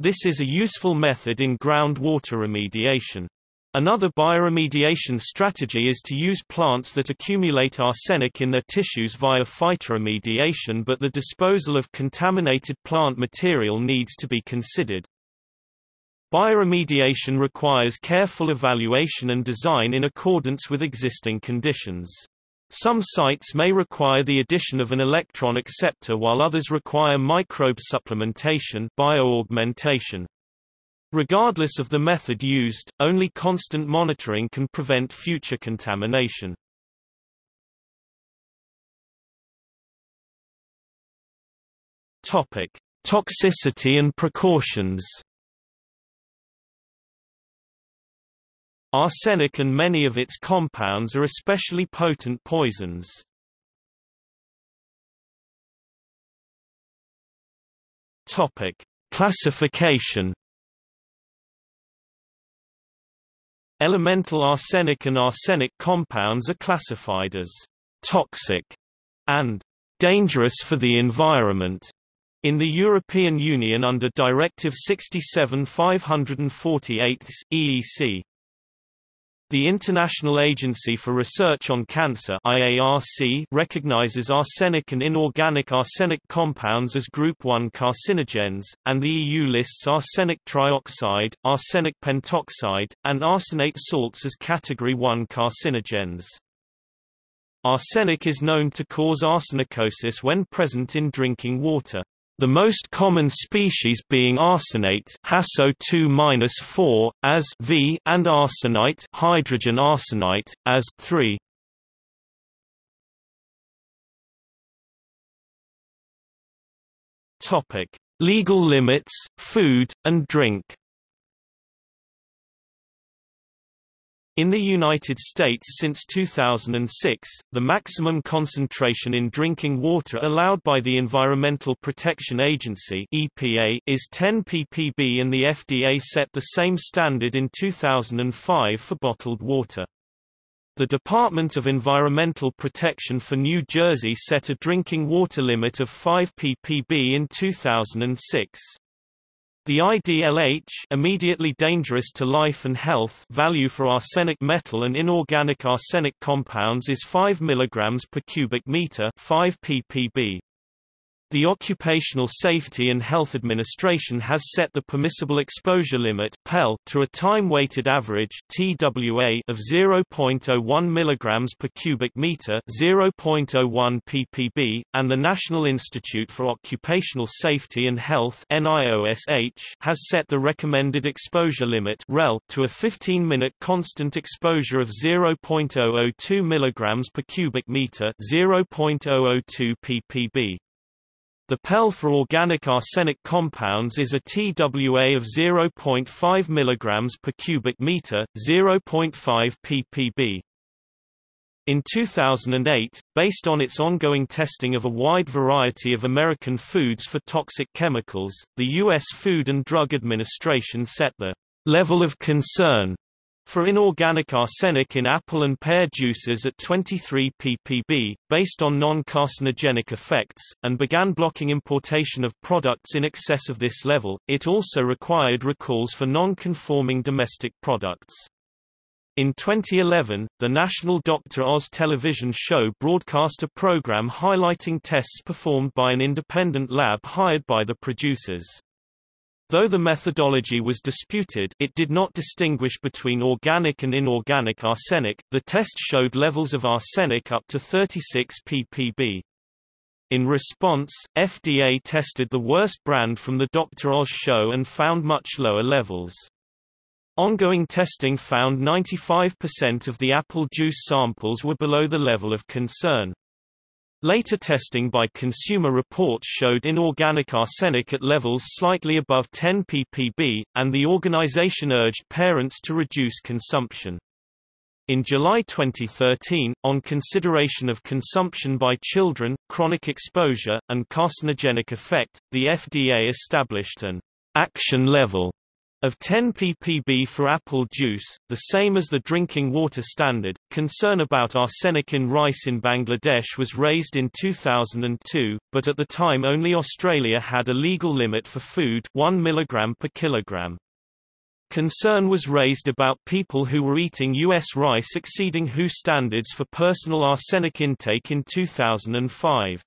This is a useful method in groundwater remediation. Another bioremediation strategy is to use plants that accumulate arsenic in their tissues via phytoremediation, but the disposal of contaminated plant material needs to be considered. Bioremediation requires careful evaluation and design in accordance with existing conditions. Some sites may require the addition of an electron acceptor, while others require microbe supplementation, bioaugmentation. Regardless of the method used, only constant monitoring can prevent future contamination. Topic: Toxicity and precautions. Arsenic and many of its compounds are especially potent poisons. Topic: Classification. Elemental arsenic and arsenic compounds are classified as «toxic» and «dangerous for the environment» in the European Union under Directive sixty-seven slash five forty-eight slash E E C. The International Agency for Research on Cancer (I A R C) recognizes arsenic and inorganic arsenic compounds as Group one carcinogens, and the E U lists arsenic trioxide, arsenic pentoxide, and arsenate salts as Category one carcinogens. Arsenic is known to cause arsenicosis when present in drinking water, the most common species being arsenate H A S O two minus four, as V, and arsenite hydrogen arsenite, as three. Topic: Legal limits, food, and drink. In the United States since two thousand six, the maximum concentration in drinking water allowed by the Environmental Protection Agency (E P A) is ten p p b, and the F D A set the same standard in two thousand five for bottled water. The Department of Environmental Protection for New Jersey set a drinking water limit of five p p b in two thousand six. The I D L H immediately dangerous to life and health value for arsenic metal and inorganic arsenic compounds is five milligrams per cubic meter, five p p b. The Occupational Safety and Health Administration has set the permissible exposure limit P E L to a time-weighted average T W A of zero point zero one milligrams per cubic meter, zero point zero one p p b, and the National Institute for Occupational Safety and Health (N I O S H) has set the recommended exposure limit R E L to a fifteen minute constant exposure of zero point zero zero two milligrams per cubic meter, zero point zero zero two p p b. The P E L for organic arsenic compounds is a T W A of zero point five milligrams per cubic meter, zero point five p p b. In two thousand eight, based on its ongoing testing of a wide variety of American foods for toxic chemicals, the U S Food and Drug Administration set the level of concern for inorganic arsenic in apple and pear juices at twenty-three p p b, based on non-carcinogenic effects, and began blocking importation of products in excess of this level. It also required recalls for non-conforming domestic products. In twenty eleven, the national Doctor Oz television show broadcast a program highlighting tests performed by an independent lab hired by the producers. Though the methodology was disputed, it did not distinguish between organic and inorganic arsenic. The test showed levels of arsenic up to thirty-six p p b. In response, F D A tested the worst brand from the Doctor Oz show and found much lower levels. Ongoing testing found ninety-five percent of the apple juice samples were below the level of concern. Later testing by Consumer Reports showed inorganic arsenic at levels slightly above ten p p b, and the organization urged parents to reduce consumption. In July twenty thirteen, on consideration of consumption by children, chronic exposure, and carcinogenic effect, the F D A established an action level of ten p p b for apple juice, the same as the drinking water standard. Concern about arsenic in rice in Bangladesh was raised in two thousand two, but at the time only Australia had a legal limit for food, one milligram per kilogram. Concern was raised about people who were eating U S rice exceeding W H O standards for personal arsenic intake in two thousand five.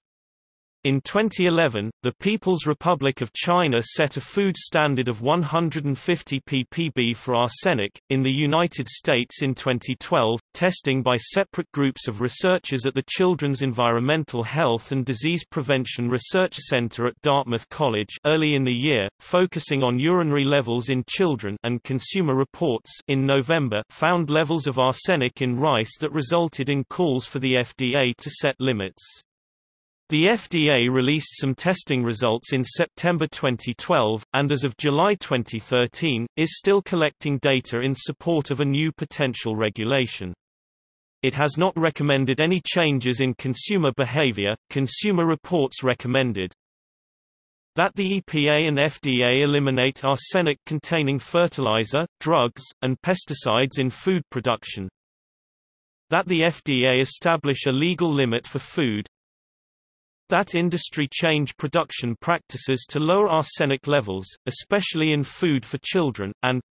In twenty eleven, the People's Republic of China set a food standard of one hundred fifty p p b for arsenic. In the United States in twenty twelve, testing by separate groups of researchers at the Children's Environmental Health and Disease Prevention Research Center at Dartmouth College early in the year, focusing on urinary levels in children, and Consumer Reports in November found levels of arsenic in rice that resulted in calls for the F D A to set limits. The F D A released some testing results in September twenty twelve, and as of July twenty thirteen, is still collecting data in support of a new potential regulation. It has not recommended any changes in consumer behavior. Consumer Reports recommended that the E P A and F D A eliminate arsenic containing fertilizer, drugs, and pesticides in food production, that the F D A establish a legal limit for food, that industry change production practices to lower arsenic levels, especially in food for children, and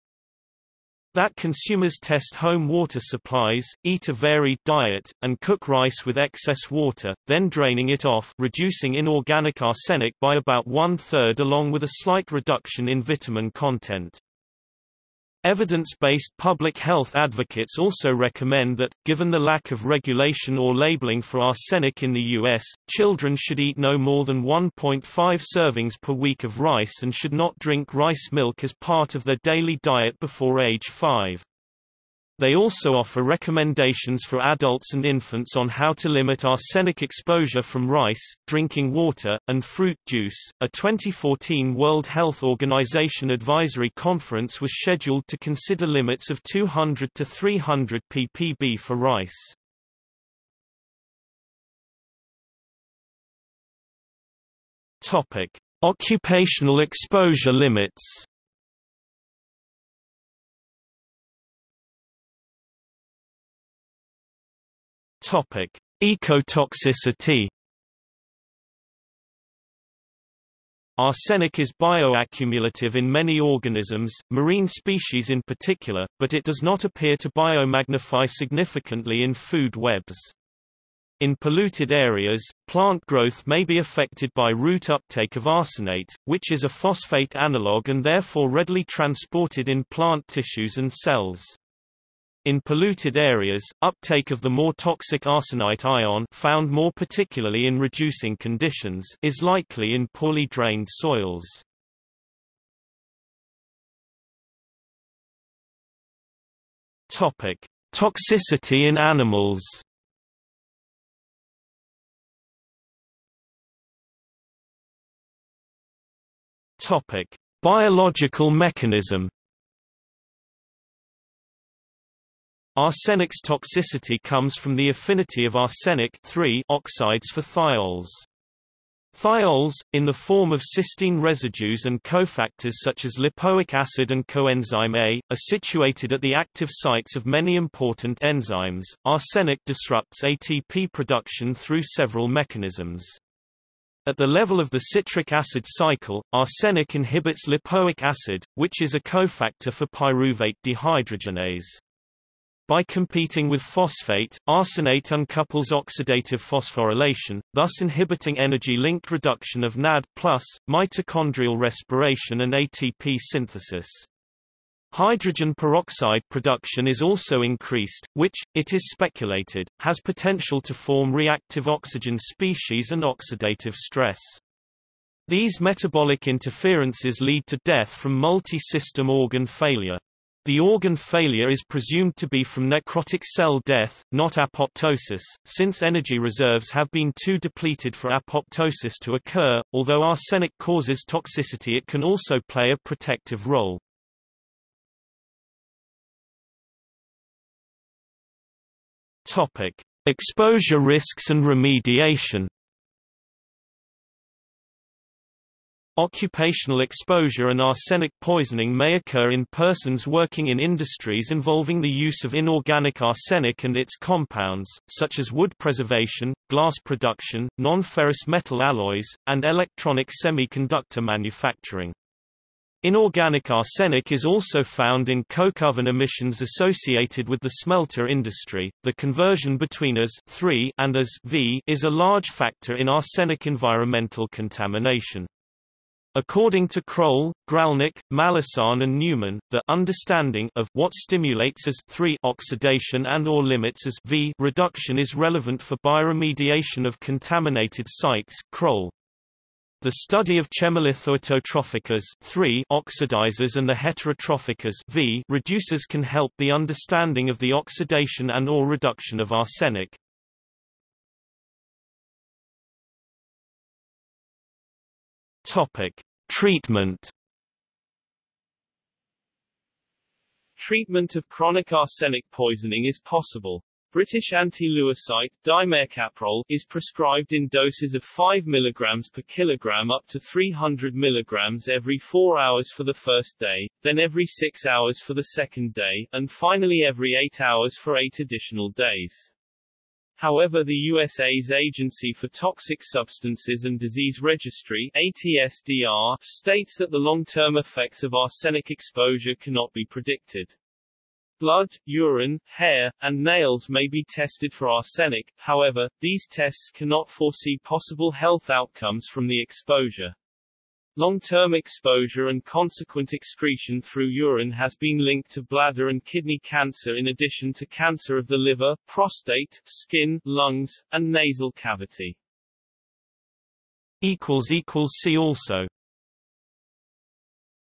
that consumers test home water supplies, eat a varied diet, and cook rice with excess water, then draining it off, reducing inorganic arsenic by about one-third along with a slight reduction in vitamin content. Evidence-based public health advocates also recommend that, given the lack of regulation or labeling for arsenic in the U S, children should eat no more than one point five servings per week of rice and should not drink rice milk as part of their daily diet before age five. They also offer recommendations for adults and infants on how to limit arsenic exposure from rice, drinking water, and fruit juice. A twenty fourteen World Health Organization advisory conference was scheduled to consider limits of two hundred to three hundred ppb for rice. Topic: Occupational exposure limits. Topic: Ecotoxicity. Arsenic is bioaccumulative in many organisms, marine species in particular, but it does not appear to biomagnify significantly in food webs. In polluted areas, plant growth may be affected by root uptake of arsenate, which is a phosphate analogue and therefore readily transported in plant tissues and cells. In polluted areas, uptake of the more toxic arsenite ion, found more particularly in reducing conditions, is likely in poorly drained soils. Topic: Toxicity in animals. Topic: Biological mechanism. Arsenic's toxicity comes from the affinity of arsenic oxides for thiols. Thiols, in the form of cysteine residues and cofactors such as lipoic acid and coenzyme A, are situated at the active sites of many important enzymes. Arsenic disrupts A T P production through several mechanisms. At the level of the citric acid cycle, arsenic inhibits lipoic acid, which is a cofactor for pyruvate dehydrogenase. By competing with phosphate, arsenate uncouples oxidative phosphorylation, thus inhibiting energy-linked reduction of N A D plus, mitochondrial respiration and A T P synthesis. Hydrogen peroxide production is also increased, which, it is speculated, has potential to form reactive oxygen species and oxidative stress. These metabolic interferences lead to death from multi-system organ failure. The organ failure is presumed to be from necrotic cell death, not apoptosis, since energy reserves have been too depleted for apoptosis to occur. Although arsenic causes toxicity, it can also play a protective role. Topic: Exposure risks and remediation. Occupational exposure and arsenic poisoning may occur in persons working in industries involving the use of inorganic arsenic and its compounds, such as wood preservation, glass production, non-ferrous metal alloys, and electronic semiconductor manufacturing. Inorganic arsenic is also found in coke oven emissions associated with the smelter industry. The conversion between A S three and A S V is a large factor in arsenic environmental contamination. According to Kroll, Gralnick, Malassan and Newman, the understanding of what stimulates A S three oxidation and or limits A S V reduction is relevant for bioremediation of contaminated sites. Kroll. The study of chemolithotrophic A S three oxidizers and the heterotrophic A S V reducers can help the understanding of the oxidation and or reduction of arsenic. Topic: Treatment. Treatment of chronic arsenic poisoning is possible. British anti-leucite, dimercaprol, is prescribed in doses of five milligrams per kilogram up to three hundred milligrams every four hours for the first day, then every six hours for the second day, and finally every eight hours for eight additional days. However, the U S A's Agency for Toxic Substances and Disease Registry (A T S D R) states that the long-term effects of arsenic exposure cannot be predicted. Blood, urine, hair, and nails may be tested for arsenic, however, these tests cannot foresee possible health outcomes from the exposure. Long-term exposure and consequent excretion through urine has been linked to bladder and kidney cancer in addition to cancer of the liver, prostate, skin, lungs, and nasal cavity. See also